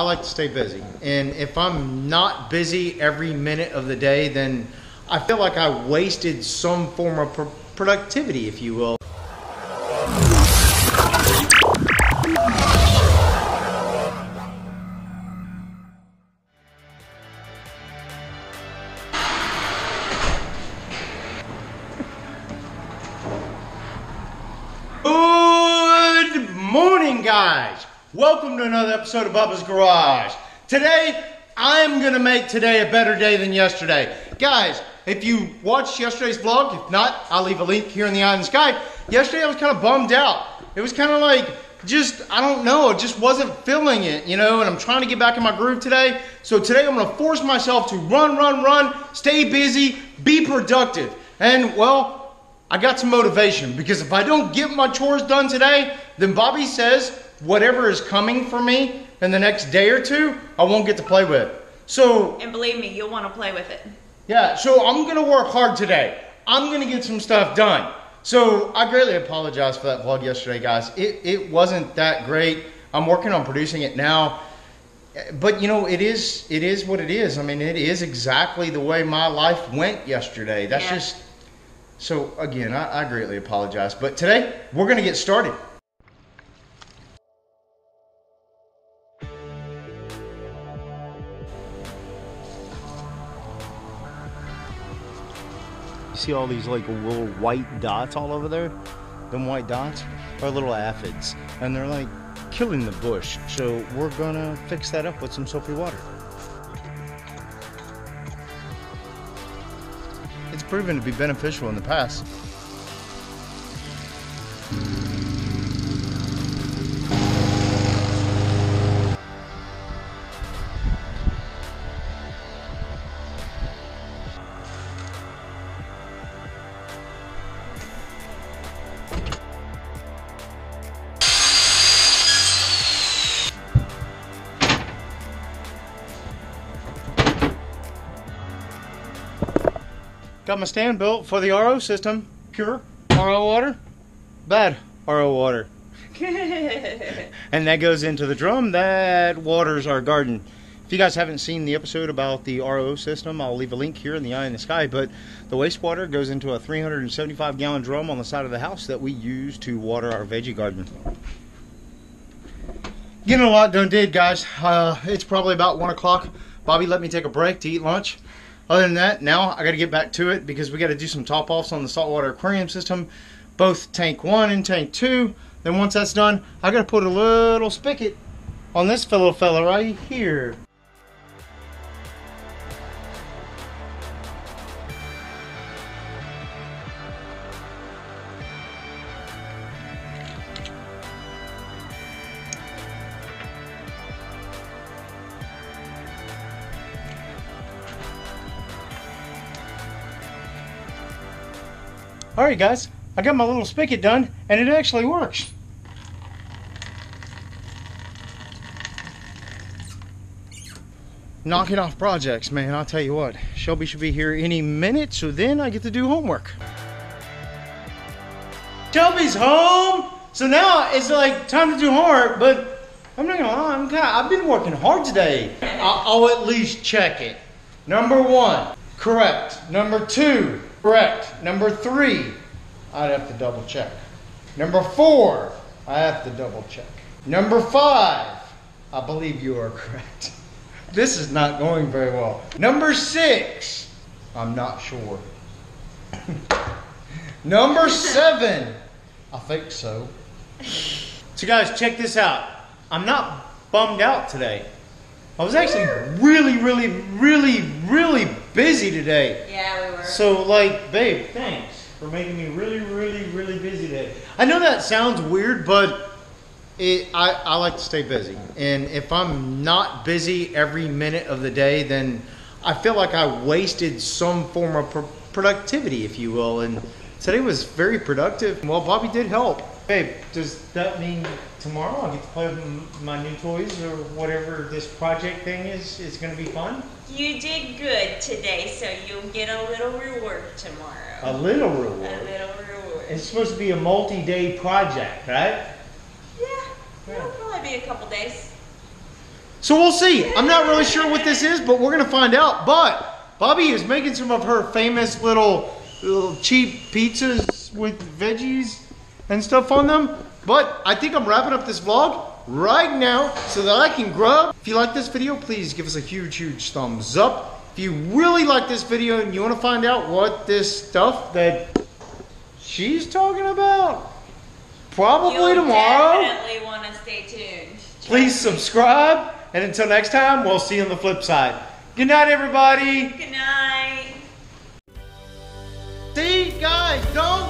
I like to stay busy. And if I'm not busy every minute of the day, then I feel like I wasted some form of productivity, if you will. Guys, welcome to another episode of Bubba's Garage. Today, I'm gonna make today a better day than yesterday. Guys, if you watched yesterday's vlog, if not, I'll leave a link here in the eye in the sky. Yesterday, I was kind of bummed out. It was kind of like, I don't know, it just wasn't feeling it, you know, and I'm trying to get back in my groove today. So today, I'm gonna force myself to run, stay busy, be productive. And well, I got some motivation, because if I don't get my chores done today, then Bobby says whatever is coming for me in the next day or two, I won't get to play with. So, and believe me, you'll want to play with it. Yeah, so I'm going to work hard today. I'm going to get some stuff done. So I greatly apologize for that vlog yesterday, guys. It wasn't that great. I'm working on producing it now. But you know, it is what it is. I mean, it is exactly the way my life went yesterday. That's just... So again, I greatly apologize, but today we're going to get started. You see all these like little white dots all over there? Them white dots are little aphids, and they're like killing the bush. So we're going to fix that up with some soapy water. Proven to be beneficial in the past. Got my stand built for the RO system. Pure RO water, bad RO water. And that goes into the drum that waters our garden. If you guys haven't seen the episode about the RO system, I'll leave a link here in the eye in the sky, but the wastewater goes into a 375 gallon drum on the side of the house that we use to water our veggie garden. Getting a lot done did, guys. It's probably about 1 o'clock. Bobby let me take a break to eat lunch. Other than that, now I got to get back to it because we got to do some top offs on the saltwater aquarium system, both tank 1 and tank 2. Then once that's done, I got to put a little spigot on this fella right here. Alright guys, I got my little spigot done, and it actually works. Knocking off projects, man, I'll tell you what. Shelby should be here any minute, so then I get to do homework. Shelby's home! So now it's like time to do homework, but I'm not gonna lie, I've been working hard today. I'll at least check it. Number 1, correct. Number 2, correct. Number 3, I'd have to double check. Number 4, I have to double check. Number 5, I believe you are correct. This is not going very well. Number 6, I'm not sure. Number 7, I think so. So guys, check this out. I'm not bummed out today. I was actually really busy today. Yeah, we were. So like, babe, thanks for making me really busy today. I know that sounds weird, but I like to stay busy. And if I'm not busy every minute of the day, then I feel like I wasted some form of productivity, if you will. And today was very productive. Well, Bobby did help. Babe, does that mean tomorrow I'll get to play with my new toys or whatever this project thing is? It's going to be fun? You did good today, so you'll get a little reward tomorrow. A little reward? A little reward. It's supposed to be a multi-day project, right? Yeah, it'll probably be a couple days. So we'll see. I'm not really sure what this is, but we're going to find out. But Bobby is making some of her famous little cheap pizzas with veggies and stuff on them. But I think I'm wrapping up this vlog right now so that I can grub. If you like this video, please give us a huge, huge thumbs up. If you really like this video and you want to find out what this stuff that she's talking about, probably tomorrow. You definitely want to stay tuned. Please subscribe. And until next time, we'll see you on the flip side. Good night, everybody. Good night. See, guys, don't.